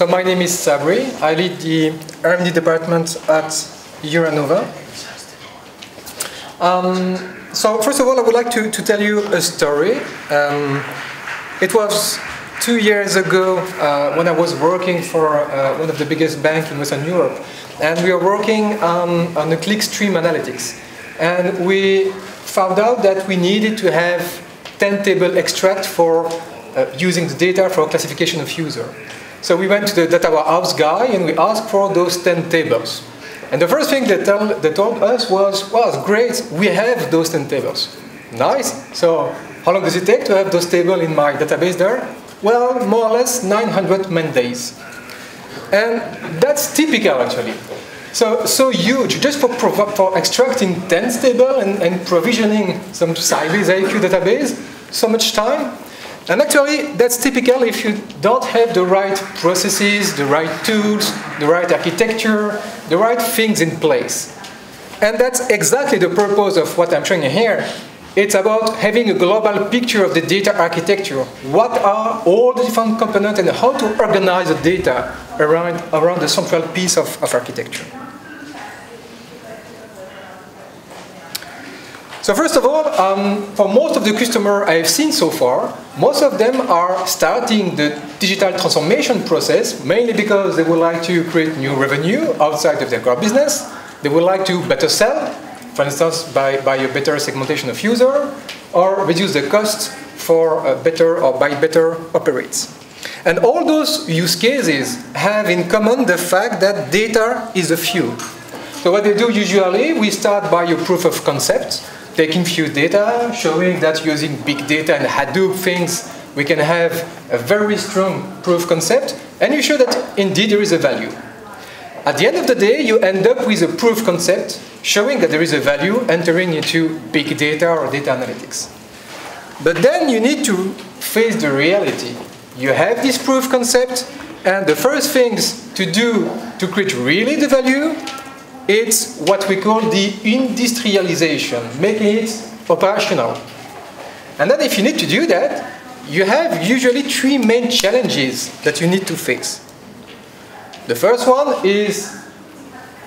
So my name is Sabri. I lead the R&D department at Uranova. So first of all, I would like to tell you a story. It was 2 years ago when I was working for one of the biggest banks in Western Europe. And we were working on the clickstream analytics. And we found out that we needed to have 10 table extract for using the data for classification of user. So we went to the data warehouse guy and we asked for those 10 tables. And the first thing they told us was, well, it's great, we have those 10 tables. Nice, so how long does it take to have those tables in my database there? Well, more or less 900 man days. And that's typical, actually. So huge, just for extracting 10 tables and provisioning some Sybase IQ database, so much time. And actually, that's typical if you don't have the right processes, the right tools, the right architecture, the right things in place. And that's exactly the purpose of what I'm showing you here. It's about having a global picture of the data architecture. What are all the different components and how to organize the data around the central piece of architecture. So first of all, for most of the customers I have seen so far, most of them are starting the digital transformation process, mainly because they would like to create new revenue outside of their core business. They would like to better sell, for instance, by a better segmentation of user, or reduce the cost for better or by better operates. And all those use cases have in common the fact that data is the fuel. So what they do usually, we start by a proof of concept, taking few data, showing that using big data and Hadoop things, we can have a very strong proof concept, and you show that indeed there is a value. At the end of the day, you end up with a proof concept, showing that there is a value entering into big data or data analytics. But then you need to face the reality. You have this proof concept, and the first things to do to create really the value, it's what we call the industrialization, making it operational. And then if you need to do that, you have usually three main challenges that you need to face. The first one is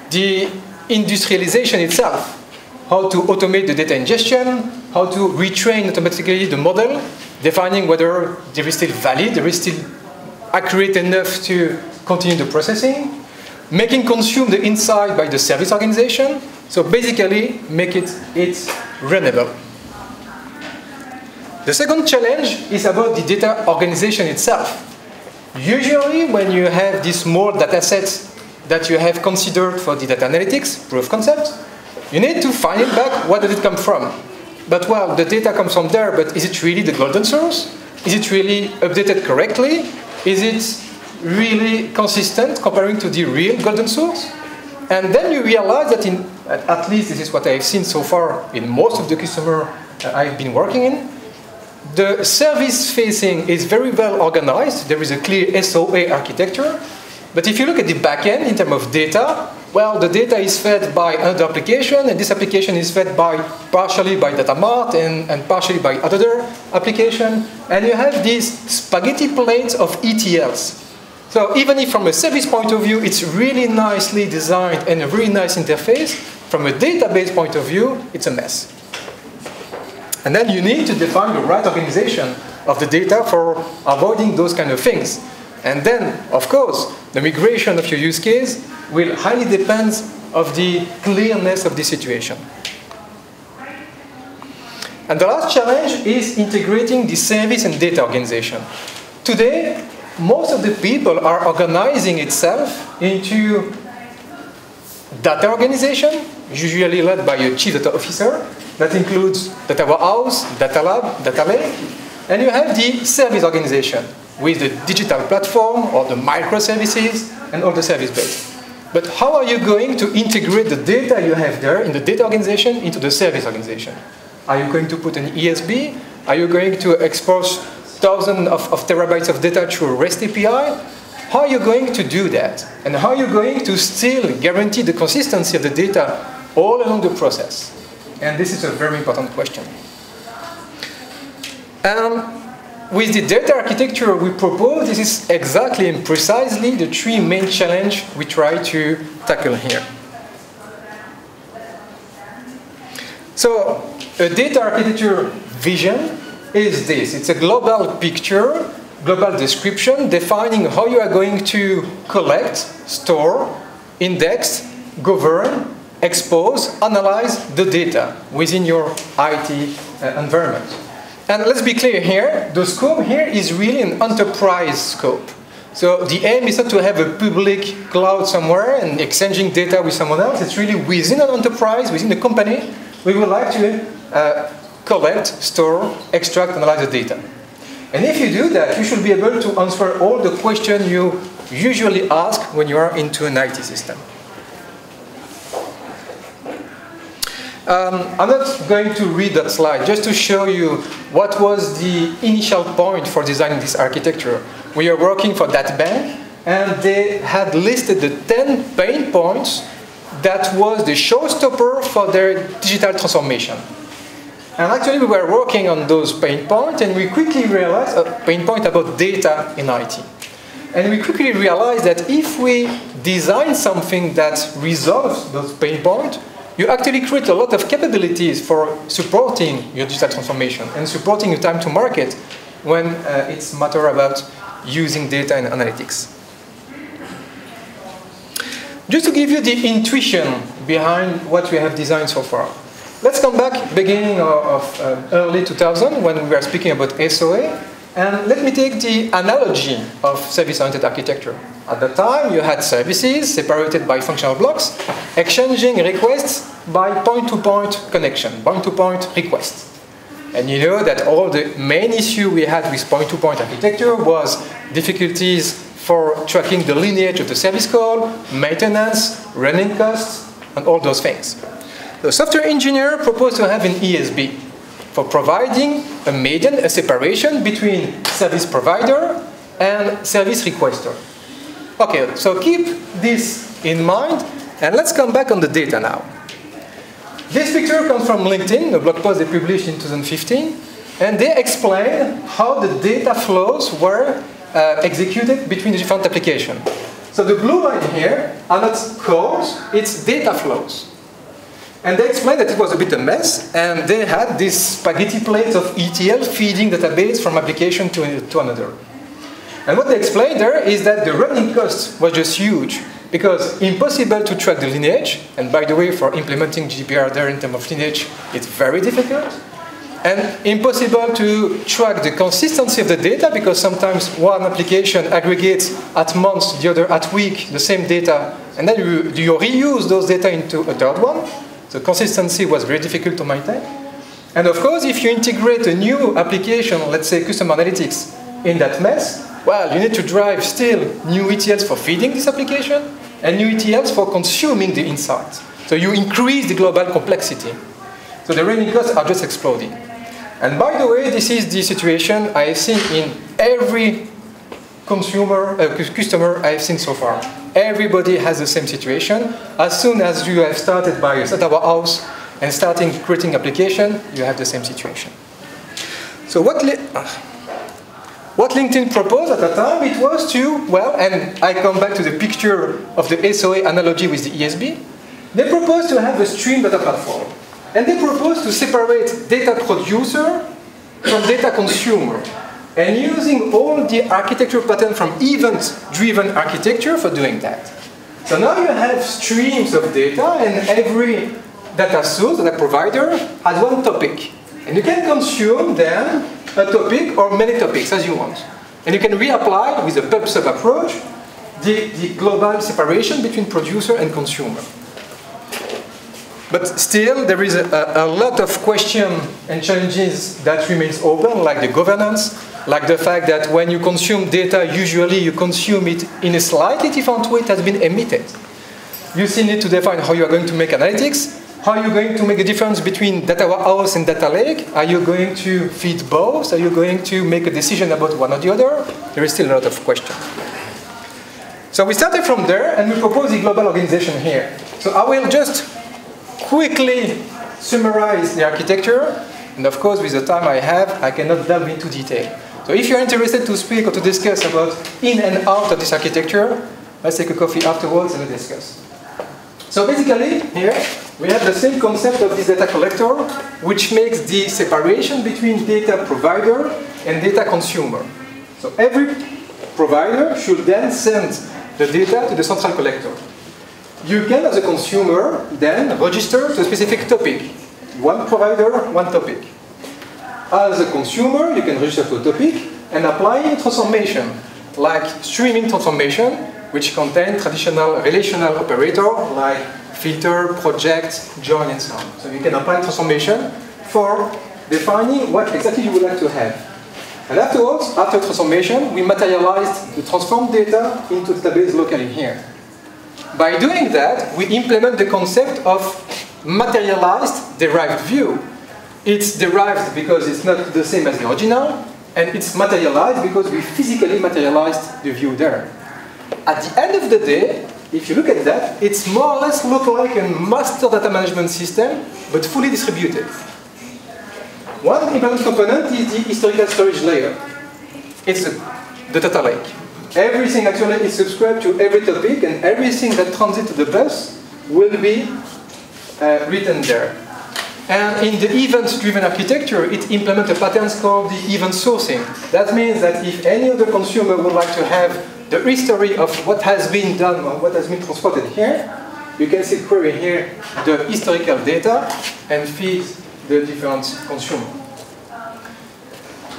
the industrialization itself. How to automate the data ingestion, how to retrain automatically the model, defining whether there is still valid, there is still accurate enough to continue the processing. Making consume the insight by the service organization, so basically make it runnable. The second challenge is about the data organization itself. Usually when you have these small data sets that you have considered for the data analytics, proof concept, you need to find it back, where did it come from? But well, the data comes from there, but is it really the golden source? Is it really updated correctly? Is it really consistent comparing to the real golden source? And then you realize that at least this is what I've seen so far in most of the customers I've been working in, the service facing is very well organized, there is a clear SOA architecture, but if you look at the backend in terms of data, well, the data is fed by another application, and this application is fed by partially by data mart and partially by other application, and you have these spaghetti plates of ETLs. So even if from a service point of view, it's really nicely designed and a really nice interface, from a database point of view, it's a mess. And then you need to define the right organization of the data for avoiding those kind of things. And then, of course, the migration of your use case will highly depend on the clearness of the situation. And the last challenge is integrating the service and data organization. Today, most of the people are organizing itself into data organization, usually led by a chief data officer, that includes data warehouse, data lab, data lake, and you have the service organization with the digital platform or the microservices and all the service base. But how are you going to integrate the data you have there in the data organization into the service organization? Are you going to put an ESB? Are you going to expose thousands of terabytes of data through REST API? How are you going to do that? And how are you going to still guarantee the consistency of the data all along the process? And this is a very important question. with the data architecture we propose, this is exactly and precisely the three main challenges we try to tackle here. So a data architecture vision is this. It's a global picture, global description, defining how you are going to collect, store, index, govern, expose, analyze the data within your IT environment. And let's be clear here, the scope here is really an enterprise scope. So the aim is not to have a public cloud somewhere and exchanging data with someone else. It's really within an enterprise, within the company, we would like to collect, store, extract, analyze the data. And if you do that, you should be able to answer all the questions you usually ask when you are into an IT system. I'm not going to read that slide, just to show you what was the initial point for designing this architecture. We are working for that bank, and they had listed the 10 pain points that was the showstopper for their digital transformation. And actually we were working on those pain points, and we quickly realized a pain point about data in IT. And we quickly realized that if we design something that resolves those pain points, you actually create a lot of capabilities for supporting your digital transformation and supporting your time to market when it's a matter about using data and analytics. Just to give you the intuition behind what we have designed so far. Let's come back beginning of early 2000 when we were speaking about SOA, and let me take the analogy of service-oriented architecture. At the time, you had services separated by functional blocks, exchanging requests by point-to-point connection, point-to-point requests. And you know that all the main issue we had with point-to-point architecture was difficulties for tracking the lineage of the service call, maintenance, running costs, and all those things. The software engineer proposed to have an ESB for providing a median, a separation between service provider and service requester. Okay, so keep this in mind, and let's come back on the data now. This picture comes from LinkedIn, a blog post they published in 2015, and they explain how the data flows were executed between the different applications. So the blue line here are not codes, it's data flows. And they explained that it was a bit a mess, and they had this spaghetti plate of ETL feeding database from application to another. And what they explained there is that the running cost was just huge, because impossible to track the lineage, and by the way, for implementing GDPR there in terms of lineage, it's very difficult, and impossible to track the consistency of the data, because sometimes one application aggregates at months, the other at week, the same data, and then you reuse those data into a third one. So consistency was very difficult to maintain. And of course, if you integrate a new application, let's say custom analytics, in that mess, well, you need to drive still new ETLs for feeding this application and new ETLs for consuming the insights. So you increase the global complexity. So the running costs are just exploding. And by the way, this is the situation I have seen in every customer I have seen so far. Everybody has the same situation. As soon as you have started by a startup house and starting creating application, you have the same situation. So what LinkedIn proposed at the time, it was to, well, and I come back to the picture of the SOA analogy with the ESB. They proposed to have a stream data platform. And they proposed to separate data producer from data consumer. And using all the architecture pattern from event-driven architecture for doing that. So now you have streams of data, and every data source, data provider, has one topic. And you can consume then a topic or many topics as you want. And you can reapply with a PubSub approach the global separation between producer and consumer. But still, there is a lot of questions and challenges that remains open, like the governance, like the fact that when you consume data, usually you consume it in a slightly different way it has been emitted. You still need to define how you are going to make analytics, how you're going to make a difference between data warehouse and data lake. Are you going to feed both? Are you going to make a decision about one or the other? There is still a lot of questions. So we started from there, and we proposed a global organization here. So I will just quickly summarize the architecture. And of course, with the time I have, I cannot delve into detail. So if you're interested to speak or to discuss about in and out of this architecture, let's take a coffee afterwards and discuss. So basically, here, we have the same concept of this data collector, which makes the separation between data provider and data consumer. So every provider should then send the data to the central collector. You can, as a consumer, then register to a specific topic. One provider, one topic. As a consumer, you can register to a topic and apply a transformation, like streaming transformation, which contain traditional relational operator like filter, project, join, and so on. So you can apply transformation for defining what exactly you would like to have. And afterwards, after transformation, we materialized the transformed data into database locally here. By doing that, we implement the concept of materialized derived view. It's derived because it's not the same as the original, and it's materialized because we physically materialized the view there. At the end of the day, if you look at that, it's more or less look like a master data management system, but fully distributed. One important component is the historical storage layer. It's the data lake. Everything actually is subscribed to every topic, and everything that transits to the bus will be written there. And in the event-driven architecture, it implements a pattern called the event sourcing. That means that if any other consumer would like to have the history of what has been done or what has been transported here, you can see query here the historical data and feed the different consumer.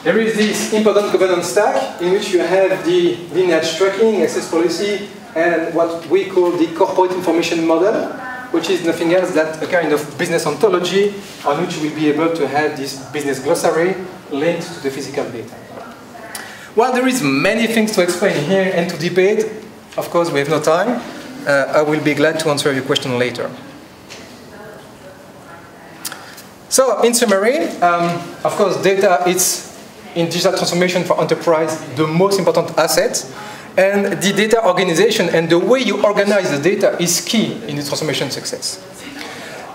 There is this important governance stack in which you have the lineage tracking, access policy, and what we call the corporate information model, which is nothing else than a kind of business ontology on which we'll be able to have this business glossary linked to the physical data. While there is many things to explain here and to debate, of course we have no time, I will be glad to answer your question later. So, in summary, of course data is, in digital transformation for enterprise, the most important asset. And the data organization and the way you organize the data is key in the transformation success.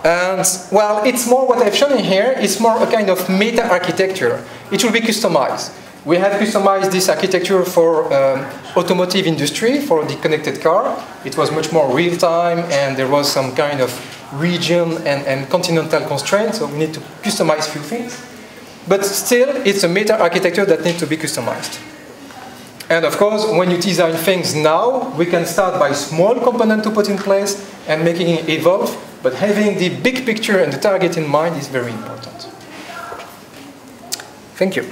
And well, it's more what I've shown in here, it's more a kind of meta-architecture. It will be customized. We have customized this architecture for automotive industry, for the connected car. It was much more real-time and there was some kind of region and continental constraints, so we need to customize a few things. But still, it's a meta-architecture that needs to be customized. And of course, when you design things now, we can start by small component to put in place and making it evolve, but having the big picture and the target in mind is very important. Thank you.